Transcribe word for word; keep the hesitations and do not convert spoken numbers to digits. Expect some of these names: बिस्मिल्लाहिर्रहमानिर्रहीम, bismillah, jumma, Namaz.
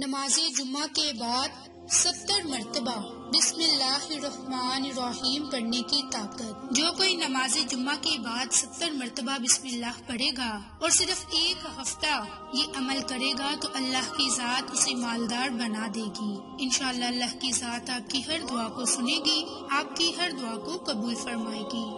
नमाज जुम्मा के बाद सत्तर मरतबा बिस्मिल्लाहिर्रहमानिर्रहीम पढ़ने की ताकत। जो कोई नमाज जुम्मा के बाद सत्तर मरतबा बिस्मिल्लाह पढ़ेगा और सिर्फ एक हफ्ता ये अमल करेगा तो अल्लाह की जात उसे मालदार बना देगी। इंशाअल्लाह अल्लाह की जात आपकी हर दुआ को सुनेगी, आपकी हर दुआ को कबूल फरमाएगी।